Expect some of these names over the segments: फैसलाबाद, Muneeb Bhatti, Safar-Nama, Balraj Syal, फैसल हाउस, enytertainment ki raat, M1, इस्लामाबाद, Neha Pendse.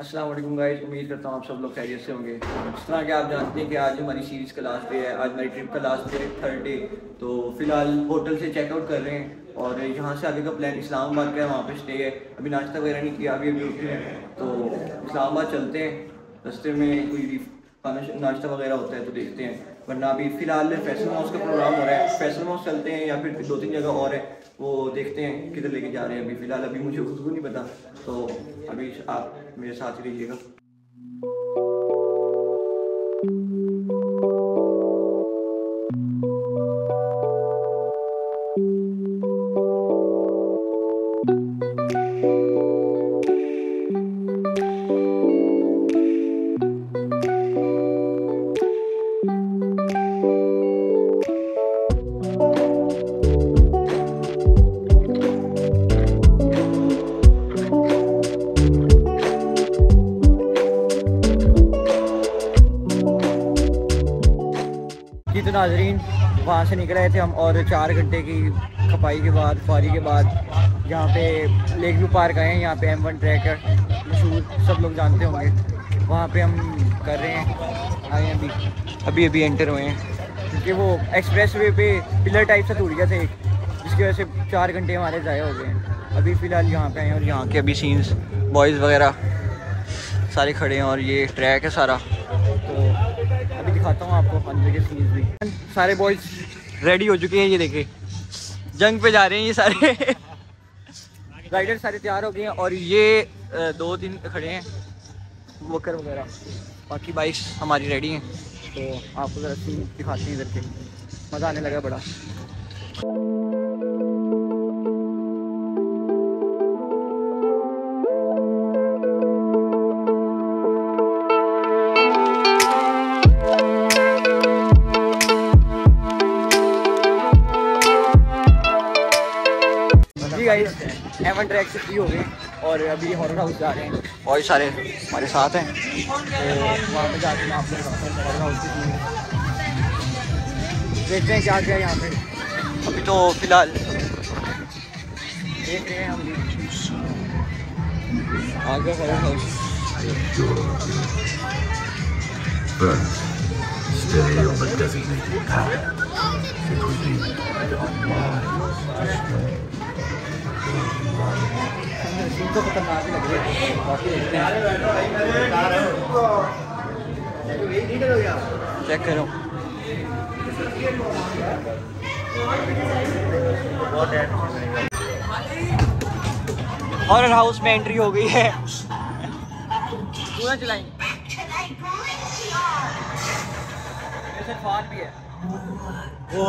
अस्सलाम वालेकुम गाइस, उम्मीद करता हूँ आप सब लोग खैरियत से होंगे। इस तरह कि आप जानते हैं कि आज हमारी सीरीज़ का लास्ट डे है, आज हमारी ट्रिप का लास्ट डे है, थर्ड डे। तो फिलहाल होटल से चेकआउट कर रहे हैं और यहाँ से आगे का प्लान इस्लामाबाद का है, वहाँ पे स्टे है। अभी नाश्ता वगैरह नहीं किया, अभी उठे हैं तो इस्लामाबाद चलते हैं। रस्ते में कोई खाना नाश्ता वगैरह होता है तो देखते हैं, वरना अभी फ़िलहाल फैसल हाउस का प्रोग्राम हो रहा है, फैसल हाउस चलते हैं या फिर दो तीन जगह और है वो देखते हैं किधर लेके जा रहे हैं। अभी फ़िलहाल अभी मुझे खुद को नहीं पता, तो अभी आप मेरे साथ ही रहिएगा। तो नाजरीन, वहाँ से निकल आए थे हम और 4 घंटे की खपाई के बाद, फारी के बाद यहाँ पे लेक व्यू पार्क आए हैं। यहाँ पे M1 ट्रैक है, मशहूर, सब लोग जानते होंगे। वहाँ पे हम कर रहे हैं, आए हैं अभी एंटर हुए हैं, क्योंकि वो एक्सप्रेस वे पे पिलर टाइप से टूट गया था एक, जिसकी वजह से 4 घंटे हमारे ज़ाया हो गए हैं। अभी फ़िलहाल यहाँ पे आए हैं और यहाँ के अभी सीन्स, बॉयज़ वगैरह सारे खड़े हैं और ये ट्रैक है सारा, तो अभी दिखाता हूँ आपको अंदर के सीन्स भी। सारे बॉयज रेडी हो चुके हैं, ये देखे जंग पे जा रहे हैं ये सारे राइडर सारे तैयार हो गए हैं और ये 2-3 खड़े हैं वॉकर वगैरह, बाकी बाइक्स हमारी रेडी हैं। तो आपको ज़रा सीन दिखाते हैं इधर के, मज़ा आने लगा बड़ा। M1 ट्रैक से फ्री हो गए और अभी हॉरर हाउस जा रहे हैं, बहुत सारे हमारे साथ हैं, तो वहाँ पे जाते हैं। आप देखते हैं क्या क्या है यहाँ पे, अभी तो फिलहाल देख रहे हैं हम आगे हॉरर हाउस। तो खतरनाक लग रही है, चेक करो हॉरर हाउस में एंट्री हो गई है। पूरा चलाएंगे भी है वो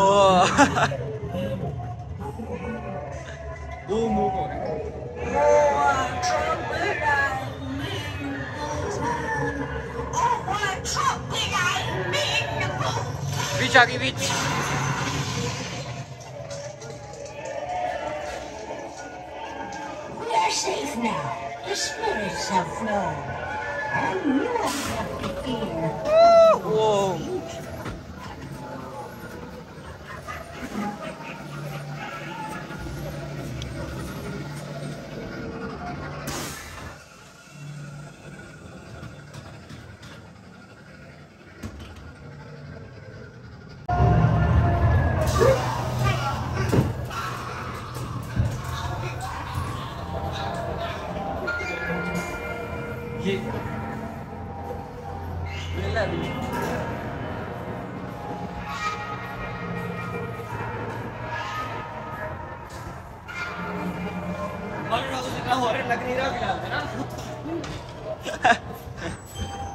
वो मूव हो रहा है। बीच आगे बीच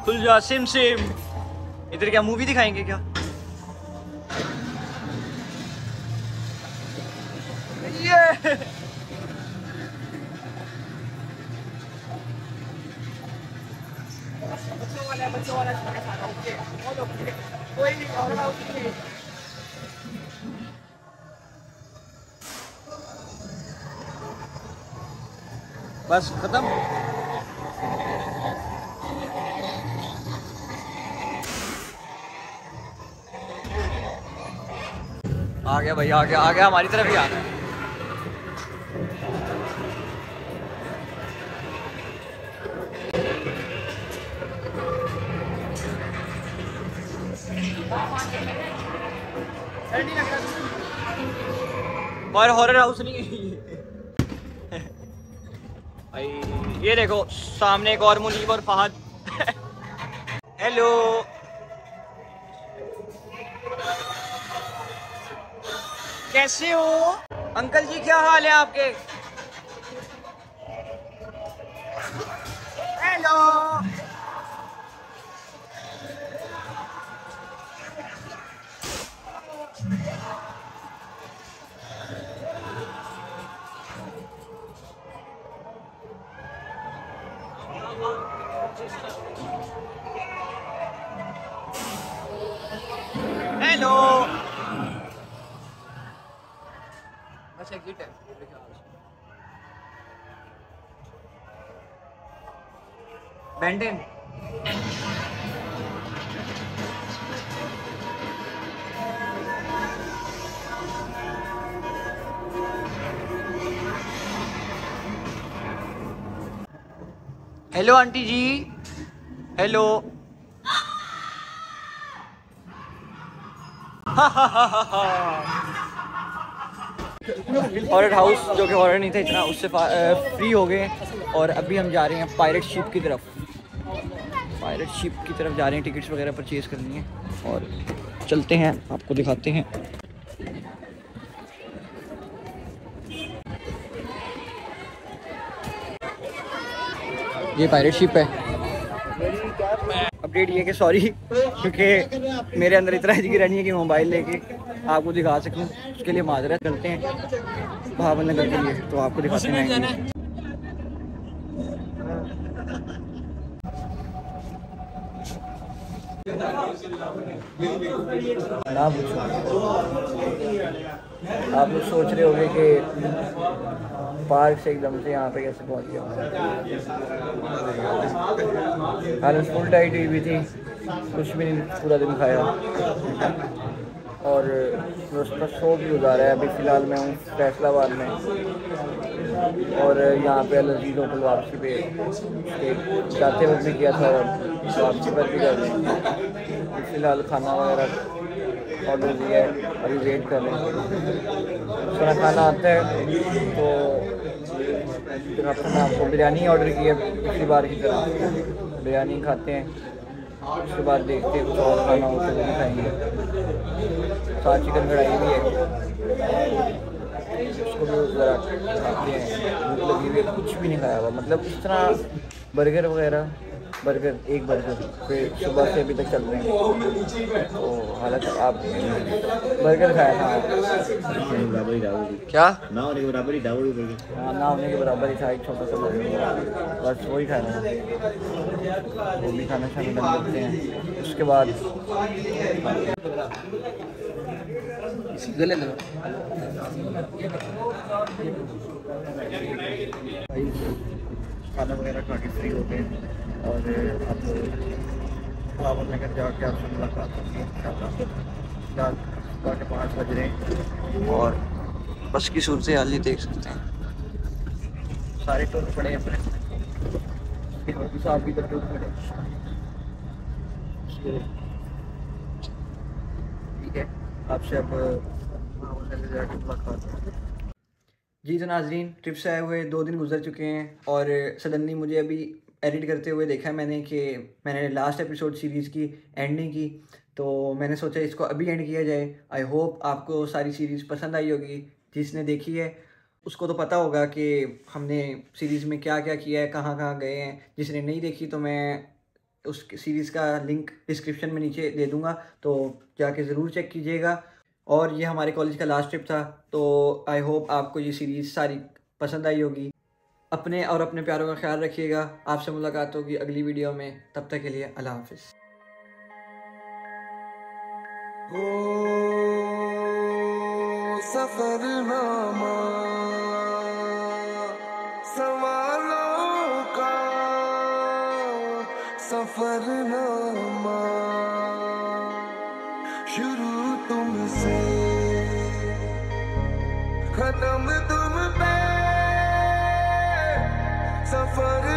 खुल जा सिम सिम। इधर क्या मूवी दिखाएंगे क्या? ये बच्चों वाला कोई नहीं। बस खत्म। आ गया भाई, आ गया हमारी तरफ ही आ गया। और हॉरर हाउस नहीं है भाई। ये देखो सामने एक और मुनीब और फहद। हेलो कैसे हो अंकल जी, क्या हाल है आपके? हेलो हेलो बस एग्जिट है। बैंडेन hello aunty ji, hello horror house जो कि हॉरर नहीं था इतना, उससे फ्री हो गए और अभी हम जा रहे हैं पायरेट शिप की तरफ। पायरेट शिप की तरफ जा रहे हैं, टिकट्स वगैरह परचेज़ करनी है और चलते हैं, आपको दिखाते हैं। ये पायरेट शिप है। अपडेट ये कि सॉरी क्योंकि मेरे अंदर इतना जिगर नहीं है कि मोबाइल लेके आपको दिखा सकूं, उसके लिए माजरत करते हैं भावन नगर के लिए। तो आपको दिखाते हैं ना पूछो। आप लोग सोच रहे होंगे कि पार्क से एकदम से यहाँ पे कैसे पहुँच गया। हाँ स्कूल टाइट हुई भी थी, कुछ भी नहीं, पूरा दिन खाया और उसका शो भी गुजारा है। अभी फ़िलहाल मैं हूँ फैसलाबाद में और यहाँ पे अलजीज होटल वापसी पे जाते वक्त भी किया था और वापसी पर भी कर रहे हैं। फ़िलहाल खाना वगैरह ऑर्डर दिया है, अभी वेट कर रहे हैं। खाना खाना आता है तो फिर अपना आपको बिरयानी ऑर्डर की है पिछली बार की तरह, बिरयानी खाते हैं। उसके बाद देखते हैं कुछ और खाना हो तो खाएंगे। साथ चिकन कढ़ाई भी है, उसको भी ज़रा खाते हैं। भूख लगी हुई है, कुछ भी नहीं खाया हुआ, मतलब इस तरह बर्गर वगैरह, बर्गर एक बर्गर फिर सुबह से अभी तक चल रहे हैं। तो हालांकि आप बर्गर खाया था क्या ना होने के बराबर ही था, हाँ ना होने के बराबर ही था, एक छोटा सा बर्गर बस वही खाना है, वो भी खाना शामिल करते हैं। उसके बाद खाना वगैरह खा के फ्री हो गए और आप बावन नगर जाके आपसे मुलाकात होगी इंशाल्लाह। रात के 5 बज रहे हैं और बस की सूरत हाल ही देख सकते हैं, सारे टोल पड़े अपने साहब की तरफ टोल पड़े। ठीक है, आपसे अब बावन नगर जाके मुलाकात होगी। जी तो नाजरीन, ट्रिप से आए हुए 2 दिन गुजर चुके हैं और सडनली मुझे अभी एडिट करते हुए देखा मैंने कि मैंने लास्ट एपिसोड सीरीज़ की एंडिंग की, तो मैंने सोचा इसको अभी एंड किया जाए। आई होप आपको सारी सीरीज़ पसंद आई होगी। जिसने देखी है उसको तो पता होगा कि हमने सीरीज़ में क्या क्या किया है, कहाँ कहाँ गए हैं। जिसने नहीं देखी तो मैं उस सीरीज़ का लिंक डिस्क्रिप्शन में नीचे दे दूँगा, तो जाके ज़रूर चेक कीजिएगा। और ये हमारे कॉलेज का लास्ट ट्रिप था, तो आई होप आपको ये सीरीज़ सारी पसंद आई होगी। अपने और अपने प्यारों का ख्याल रखिएगा। आपसे मुलाकात होगी अगली वीडियो में, तब तक के लिए अल्लाह हाफिज़। सफरनामा सवालों का सफरनामा, शुरू तुमसे खत्म तुम पे सफर।